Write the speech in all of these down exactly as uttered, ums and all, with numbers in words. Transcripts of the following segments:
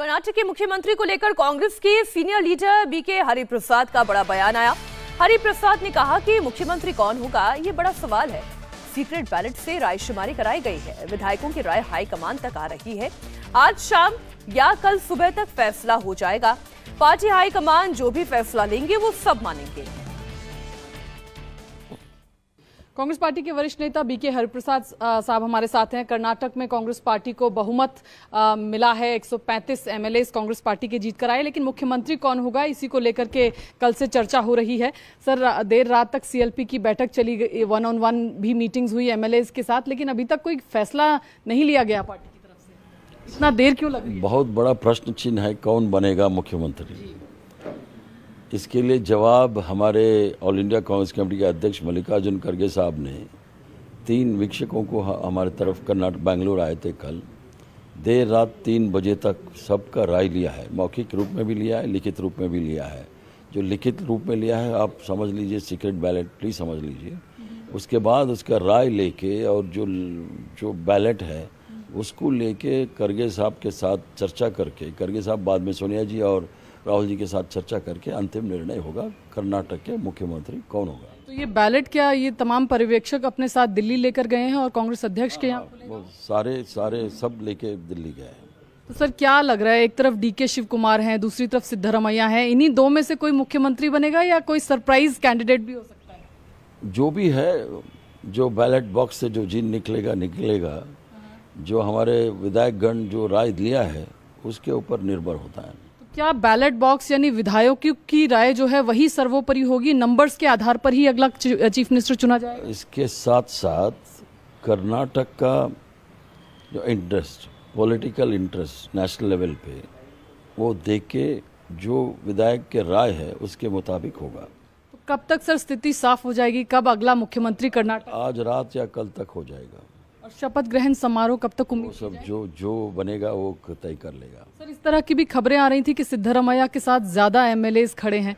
कर्नाटक के मुख्यमंत्री को लेकर कांग्रेस के सीनियर लीडर बीके हरिप्रसाद का बड़ा बयान आया। हरिप्रसाद ने कहा कि मुख्यमंत्री कौन होगा ये बड़ा सवाल है। सीक्रेट बैलेट से रायशुमारी कराई गई है, विधायकों की राय हाईकमान तक आ रही है। आज शाम या कल सुबह तक फैसला हो जाएगा। पार्टी हाईकमान जो भी फैसला लेंगे वो सब मानेंगे। कांग्रेस पार्टी के वरिष्ठ नेता बीके हरिप्रसाद साहब हमारे साथ हैं। कर्नाटक में कांग्रेस पार्टी को बहुमत आ, मिला है। एक सौ पैंतीस एमएलए कांग्रेस पार्टी के जीत कर आए, लेकिन मुख्यमंत्री कौन होगा इसी को लेकर के कल से चर्चा हो रही है। सर, देर रात तक सीएलपी की बैठक चली गई, वन ऑन वन भी मीटिंग्स हुई एमएलए के साथ, लेकिन अभी तक कोई फैसला नहीं लिया गया पार्टी की तरफ से। इतना देर क्यों लगी? बहुत बड़ा प्रश्न चिन्ह है कौन बनेगा मुख्यमंत्री। इसके लिए जवाब हमारे ऑल इंडिया कांग्रेस कमेटी के अध्यक्ष मल्लिकार्जुन करगे साहब ने तीन वीक्षकों को हमारे तरफ कर्नाटक बेंगलोर आए थे। कल देर रात तीन बजे तक सबका राय लिया है, मौखिक रूप में भी लिया है, लिखित रूप में भी लिया है। जो लिखित रूप में लिया है आप समझ लीजिए सीक्रेट बैलेट, प्लीज समझ लीजिए। उसके बाद उसका राय लेके और जो जो बैलेट है उसको लेके करगे साहब के साथ चर्चा करके, करगे साहब बाद में सोनिया जी और राहुल जी के साथ चर्चा करके अंतिम निर्णय होगा कर्नाटक के मुख्यमंत्री कौन होगा। तो ये बैलेट क्या ये तमाम पर्यवेक्षक अपने साथ दिल्ली लेकर गए हैं और कांग्रेस अध्यक्ष के यहाँ सारे सारे सब लेके दिल्ली गए हैं। तो सर क्या लग रहा है, एक तरफ डीके शिवकुमार हैं, दूसरी तरफ सिद्धारमैया हैं, इन्हीं दो में से कोई मुख्यमंत्री बनेगा या कोई सरप्राइज कैंडिडेट भी हो सकता है? जो भी है, जो बैलेट बॉक्स से जो जीन निकलेगा निकलेगा, जो हमारे विधायकगण जो राय दिया है उसके ऊपर निर्भर होता है। क्या बैलेट बॉक्स यानी विधायकों की राय जो है वही सर्वोपरि होगी, नंबर्स के आधार पर ही अगला चीफ मिनिस्टर चुना जाएगा? इसके साथ साथ कर्नाटक का जो interest, political interest national level पे, वो देख के जो विधायक के राय है उसके मुताबिक होगा। तो कब तक सर स्थिति साफ हो जाएगी, कब अगला मुख्यमंत्री कर्नाटक? आज रात या कल तक हो जाएगा। शपथ ग्रहण समारोह कब तक? उम्मीद सब जो जो बनेगा वो तय कर लेगा। सर, इस तरह की भी खबरें आ रही थी कि सिद्धारमैया के साथ ज्यादा एमएलए खड़े हैं।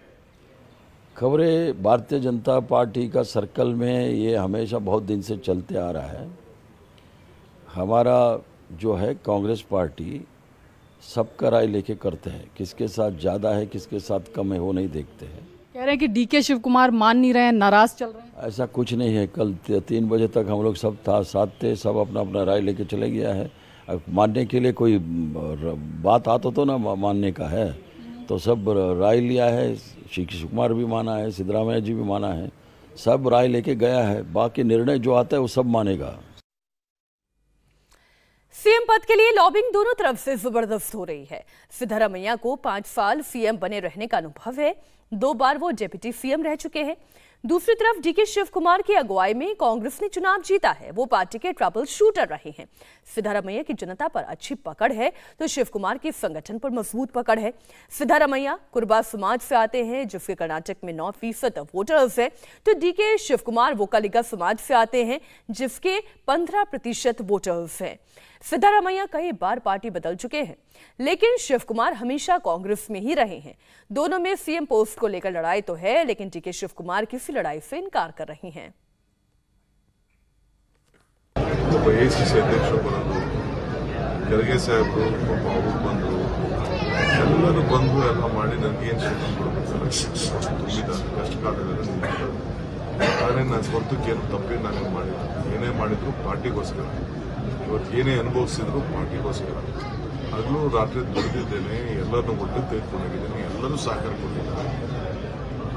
खबरें भारतीय जनता पार्टी का सर्कल में ये हमेशा बहुत दिन से चलते आ रहा है। हमारा जो है कांग्रेस पार्टी सबका राय लेके करते हैं, किसके साथ ज्यादा है किसके साथ कम है वो नहीं देखते हैं। कह रहे हैं कि डीके शिवकुमार मान नहीं रहे हैं, नाराज चल रहे हैं। ऐसा कुछ नहीं है। कल तीन बजे तक हम लोग सब था साथ थे, सब अपना अपना राय लेके चले गया है। अब मानने के लिए कोई बात आता तो ना मानने का है, तो सब राय लिया है। शिवकुमार भी माना है, सिद्धारमैया जी भी माना है, सब राय लेके गया है। बाकी निर्णय जो आता है वो सब मानेगा। सीएम पद के लिए लॉबिंग दोनों तरफ से जबरदस्त हो रही है। सिद्धारमैया को पांच साल सीएम बने रहने का अनुभव है, दो बार वो डिप्टी सीएम रह चुके हैं। दूसरी तरफ डीके शिवकुमार की अगुवाई में कांग्रेस ने चुनाव जीता है, वो पार्टी के ट्रबल शूटर रहे हैं। सिद्धारमैया की जनता पर अच्छी पकड़ है तो शिवकुमार के संगठन पर मजबूत पकड़ है। सिद्धारमैया कुर्बा समाज से आते हैं जिसके कर्नाटक में नौ फीसद वोटर्स है, तो डीके शिवकुमार वोकालिगा समाज से आते हैं जिसके पंद्रह प्रतिशत वोटर्स है। सिद्धारमैया कई बार पार्टी बदल चुके हैं, लेकिन शिवकुमार हमेशा कांग्रेस में ही रहे हैं। दोनों में सीएम पोस्ट को लेकर लड़ाई तो है, लेकिन डीके शिवकुमार किसी लड़ाई से इनकार कर रहे हैं। ಇವತ್ತೇನೇ ಅನುಭವಿಸಿದ್ರು ಪಾರ್ಟಿಗೋಸ್ಕರ ಹಗಲು ರಾತ್ರಿ ದುಡಿದಿದ್ದೇನೆ, ಎಲ್ಲರನ್ನೂ ಒಟ್ಟು ತೆಗೆದುಕೊಂಡಿದ್ದೇನೆ, ಎಲ್ಲರೂ ಸಹಕಾರ ಕೊಟ್ಟಿದ್ದಾರೆ.